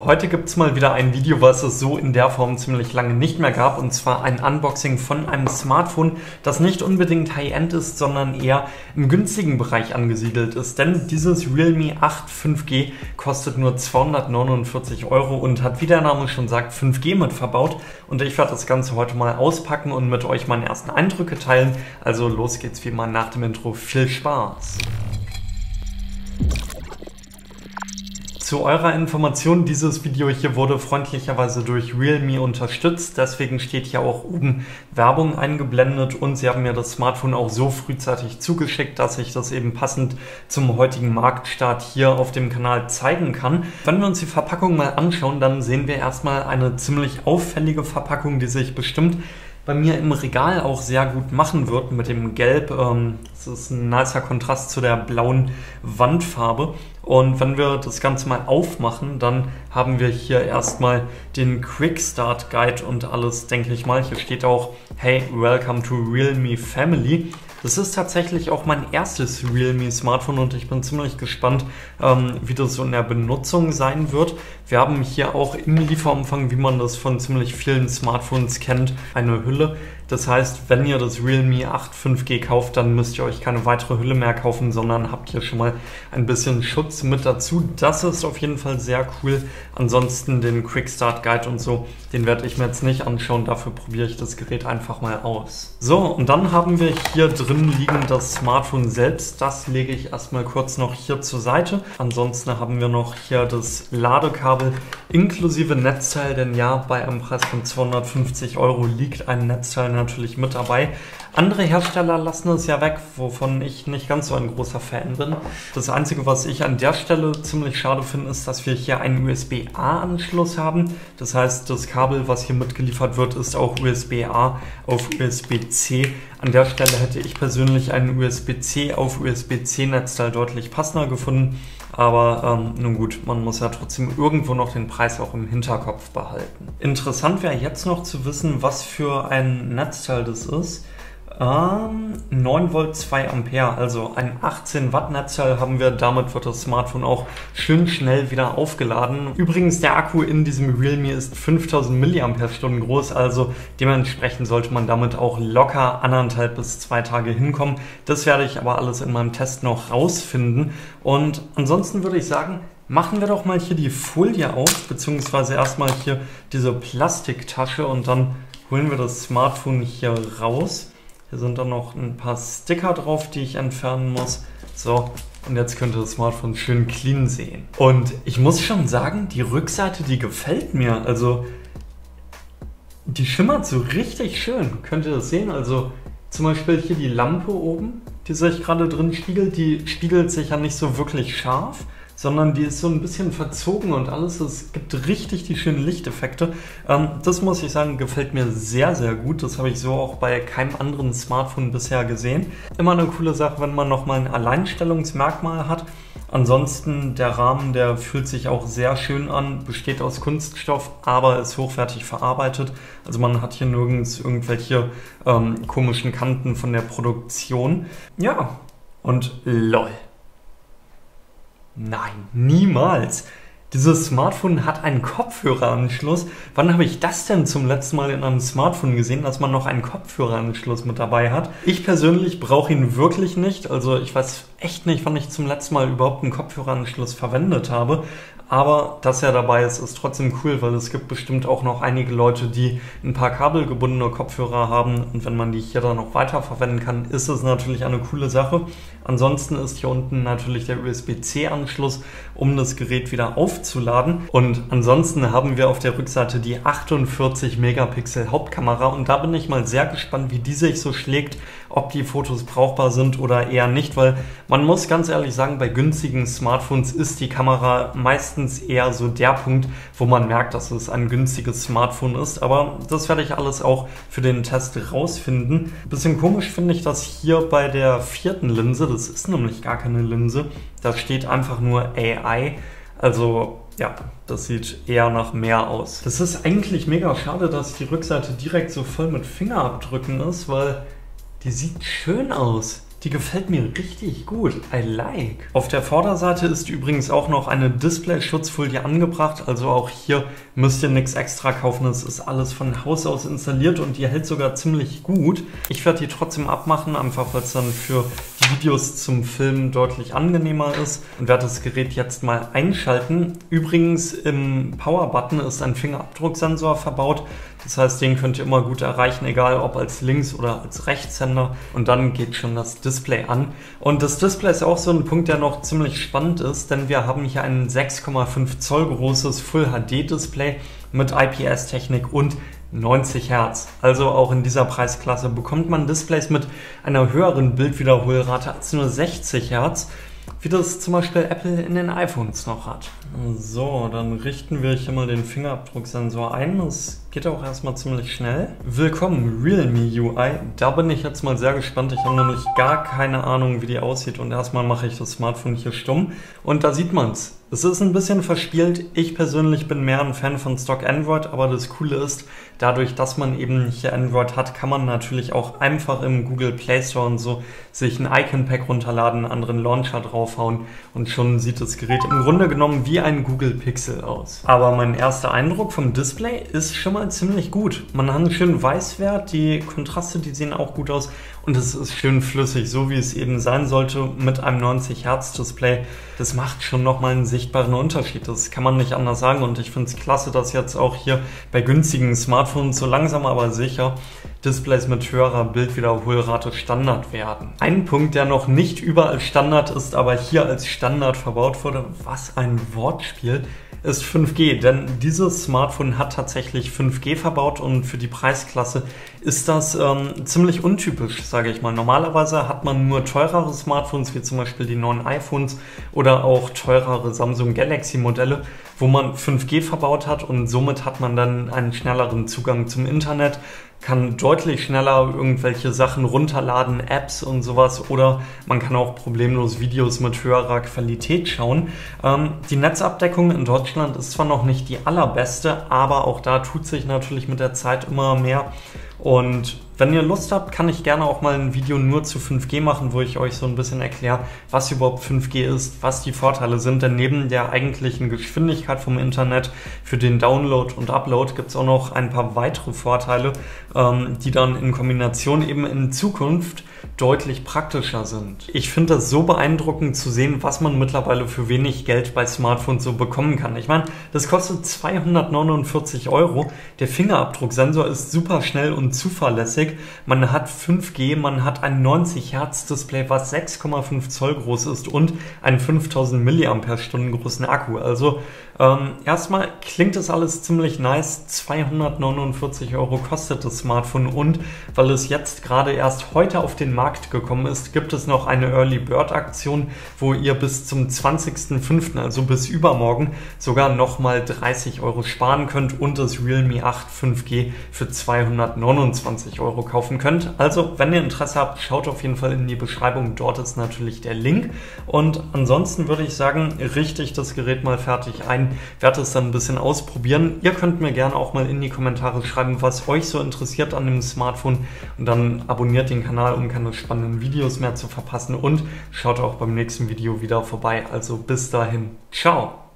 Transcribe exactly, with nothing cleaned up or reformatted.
Heute gibt es mal wieder ein Video, was es so in der Form ziemlich lange nicht mehr gab, und zwar ein Unboxing von einem Smartphone, das nicht unbedingt High-End ist, sondern eher im günstigen Bereich angesiedelt ist, denn dieses Realme acht fünf G kostet nur zweihundertneunundvierzig Euro und hat, wie der Name schon sagt, fünf G mit verbaut, und ich werde das Ganze heute mal auspacken und mit euch meine ersten Eindrücke teilen, also los geht's wie immer nach dem Intro, viel Spaß! Zu eurer Information, dieses Video hier wurde freundlicherweise durch Realme unterstützt, deswegen steht hier auch oben Werbung eingeblendet, und sie haben mir das Smartphone auch so frühzeitig zugeschickt, dass ich das eben passend zum heutigen Marktstart hier auf dem Kanal zeigen kann. Wenn wir uns die Verpackung mal anschauen, dann sehen wir erstmal eine ziemlich auffällige Verpackung, die sich bestimmt bei mir im Regal auch sehr gut machen wird mit dem Gelb. Das ist ein nicer Kontrast zu der blauen Wandfarbe. Und wenn wir das Ganze mal aufmachen, dann haben wir hier erstmal den Quick Start Guide und alles, denke ich mal. Hier steht auch, hey, welcome to Realme Family. Das ist tatsächlich auch mein erstes Realme Smartphone und ich bin ziemlich gespannt, ähm, wie das so in der Benutzung sein wird. Wir haben hier auch im Lieferumfang, wie man das von ziemlich vielen Smartphones kennt, eine Hülle. Das heißt, wenn ihr das Realme acht fünf G kauft, dann müsst ihr euch keine weitere Hülle mehr kaufen, sondern habt hier schon mal ein bisschen Schutz mit dazu. Das ist auf jeden Fall sehr cool. Ansonsten den Quick Start Guide und so, den werde ich mir jetzt nicht anschauen. Dafür probiere ich das Gerät einfach mal aus. So, und dann haben wir hier drin Drin liegen das Smartphone selbst, das lege ich erstmal kurz noch hier zur Seite. Ansonsten haben wir noch hier das Ladekabel inklusive Netzteil, denn ja, bei einem Preis von zweihundertfünfzig Euro liegt ein Netzteil natürlich mit dabei. Andere Hersteller lassen es ja weg, wovon ich nicht ganz so ein großer Fan bin. Das Einzige, was ich an der Stelle ziemlich schade finde, ist, dass wir hier einen U S B A-Anschluss haben. Das heißt, das Kabel, was hier mitgeliefert wird, ist auch U S B A auf U S B C. An der Stelle hätte ich persönlich einen U S B C auf U S B C-Netzteil deutlich passender gefunden. Aber ähm, nun gut, man muss ja trotzdem irgendwo noch den Preis auch im Hinterkopf behalten. Interessant wäre jetzt noch zu wissen, was für ein Netzteil das ist. Ähm, neun Volt zwei Ampere, also ein achtzehn Watt Netzteil haben wir. Damit wird das Smartphone auch schön schnell wieder aufgeladen. Übrigens, der Akku in diesem Realme ist fünftausend Milliampere-Stunden groß, also dementsprechend sollte man damit auch locker anderthalb bis zwei Tage hinkommen. Das werde ich aber alles in meinem Test noch rausfinden. Und ansonsten würde ich sagen, machen wir doch mal hier die Folie auf, beziehungsweise erstmal hier diese Plastiktasche, und dann holen wir das Smartphone hier raus. Hier sind dann noch ein paar Sticker drauf, die ich entfernen muss. So, und jetzt könnt ihr das Smartphone schön clean sehen. Und ich muss schon sagen, die Rückseite, die gefällt mir. Also, die schimmert so richtig schön. Könnt ihr das sehen? Also, zum Beispiel hier die Lampe oben, die sich gerade drin spiegelt. Die spiegelt sich ja nicht so wirklich scharf, sondern die ist so ein bisschen verzogen und alles. Es gibt richtig die schönen Lichteffekte. Ähm, das muss ich sagen, gefällt mir sehr, sehr gut. Das habe ich so auch bei keinem anderen Smartphone bisher gesehen. Immer eine coole Sache, wenn man nochmal ein Alleinstellungsmerkmal hat. Ansonsten der Rahmen, der fühlt sich auch sehr schön an, besteht aus Kunststoff, aber ist hochwertig verarbeitet. Also man hat hier nirgends irgendwelche ähm, komischen Kanten von der Produktion. Ja, und lol. Nein, niemals. Dieses Smartphone hat einen Kopfhöreranschluss. Wann habe ich das denn zum letzten Mal in einem Smartphone gesehen, dass man noch einen Kopfhöreranschluss mit dabei hat? Ich persönlich brauche ihn wirklich nicht. Also ich weiß echt nicht, wann ich zum letzten Mal überhaupt einen Kopfhöreranschluss verwendet habe. Aber dass er dabei ist, ist trotzdem cool, weil es gibt bestimmt auch noch einige Leute, die ein paar kabelgebundene Kopfhörer haben. Und wenn man die hier dann noch weiter verwenden kann, ist es natürlich eine coole Sache. Ansonsten ist hier unten natürlich der U S B C-Anschluss, um das Gerät wieder aufzuladen. Und ansonsten haben wir auf der Rückseite die achtundvierzig Megapixel Hauptkamera. Und da bin ich mal sehr gespannt, wie die sich so schlägt, ob die Fotos brauchbar sind oder eher nicht, weil man muss ganz ehrlich sagen, bei günstigen Smartphones ist die Kamera meistens eher so der Punkt, wo man merkt, dass es ein günstiges Smartphone ist, aber das werde ich alles auch für den Test rausfinden. Ein bisschen komisch finde ich das hier bei der vierten Linse, das ist nämlich gar keine Linse, da steht einfach nur A I, also ja, das sieht eher nach mehr aus. Das ist eigentlich mega schade, dass die Rückseite direkt so voll mit Fingerabdrücken ist, weil die sieht schön aus. Die gefällt mir richtig gut. I like. Auf der Vorderseite ist übrigens auch noch eine Display-Schutzfolie angebracht. Also auch hier müsst ihr nichts extra kaufen. Es ist alles von Haus aus installiert und die hält sogar ziemlich gut. Ich werde die trotzdem abmachen, einfach weil es dann für Videos zum Filmen deutlich angenehmer ist, und werde das Gerät jetzt mal einschalten. Übrigens im Power-Button ist ein Fingerabdrucksensor verbaut. Das heißt, den könnt ihr immer gut erreichen, egal ob als Links- oder als Rechtshänder. Und dann geht schon das Display an. Und das Display ist auch so ein Punkt, der noch ziemlich spannend ist, denn wir haben hier ein sechs Komma fünf Zoll großes Full H D Display mit I P S-Technik und neunzig Hertz. Also auch in dieser Preisklasse bekommt man Displays mit einer höheren Bildwiederholrate als nur sechzig Hertz, wie das zum Beispiel Apple in den iPhones noch hat. So, dann richten wir hier mal den Fingerabdrucksensor ein. Das geht auch erstmal ziemlich schnell. Willkommen, Realme U I. Da bin ich jetzt mal sehr gespannt. Ich habe nämlich gar keine Ahnung, wie die aussieht. Und erstmal mache ich das Smartphone hier stumm. Und da sieht man es. Es ist ein bisschen verspielt. Ich persönlich bin mehr ein Fan von Stock Android. Aber das Coole ist, dadurch, dass man eben hier Android hat, kann man natürlich auch einfach im Google Play Store und so sich ein Icon-Pack runterladen, einen anderen Launcher draufhauen. Und schon sieht das Gerät im Grunde genommen wie ein Google Pixel aus. Aber mein erster Eindruck vom Display ist schon mal ziemlich gut. Man hat einen schönen Weißwert, die Kontraste, die sehen auch gut aus, und es ist schön flüssig, so wie es eben sein sollte mit einem neunzig Hertz Display. Das macht schon nochmal einen sichtbaren Unterschied, das kann man nicht anders sagen, und ich finde es klasse, dass jetzt auch hier bei günstigen Smartphones so langsam aber sicher Displays mit höherer Bildwiederholrate Standard werden. Ein Punkt, der noch nicht überall Standard ist, aber hier als Standard verbaut wurde, was ein Wortspiel, ist fünf G, denn dieses Smartphone hat tatsächlich fünf G verbaut, und für die Preisklasse ist das ähm, ziemlich untypisch, sage ich mal. Normalerweise hat man nur teurere Smartphones, wie zum Beispiel die neuen iPhones oder auch teurere Samsung Galaxy Modelle, wo man fünf G verbaut hat, und somit hat man dann einen schnelleren Zugang zum Internet, kann deutlich schneller irgendwelche Sachen runterladen, Apps und sowas, oder man kann auch problemlos Videos mit höherer Qualität schauen. Ähm, die Netzabdeckung in Deutschland ist zwar noch nicht die allerbeste, aber auch da tut sich natürlich mit der Zeit immer mehr. Und wenn ihr Lust habt, kann ich gerne auch mal ein Video nur zu fünf G machen, wo ich euch so ein bisschen erkläre, was überhaupt fünf G ist, was die Vorteile sind. Denn neben der eigentlichen Geschwindigkeit vom Internet für den Download und Upload gibt es auch noch ein paar weitere Vorteile, ähm, die dann in Kombination eben in Zukunft deutlich praktischer sind. Ich finde das so beeindruckend zu sehen, was man mittlerweile für wenig Geld bei Smartphones so bekommen kann. Ich meine, das kostet zweihundertneunundvierzig Euro. Der Fingerabdrucksensor ist super schnell und zuverlässig. Man hat fünf G, man hat ein neunzig Hertz Display, was sechs Komma fünf Zoll groß ist, und einen fünftausend Milliampere-Stunden großen Akku. Also ähm, erstmal klingt das alles ziemlich nice. zweihundertneunundvierzig Euro kostet das Smartphone, und weil es jetzt gerade erst heute auf den Markt gekommen ist, gibt es noch eine Early Bird Aktion, wo ihr bis zum zwanzigsten fünften, also bis übermorgen, sogar nochmal dreißig Euro sparen könnt und das Realme acht fünf G für zweihundertneunundzwanzig Euro kaufen könnt. Also, wenn ihr Interesse habt, schaut auf jeden Fall in die Beschreibung, dort ist natürlich der Link, und ansonsten würde ich sagen, richte ich das Gerät mal fertig ein, werde es dann ein bisschen ausprobieren. Ihr könnt mir gerne auch mal in die Kommentare schreiben, was euch so interessiert an dem Smartphone, und dann abonniert den Kanal, um keine spannenden Videos mehr zu verpassen, und schaut auch beim nächsten Video wieder vorbei. Also bis dahin, ciao!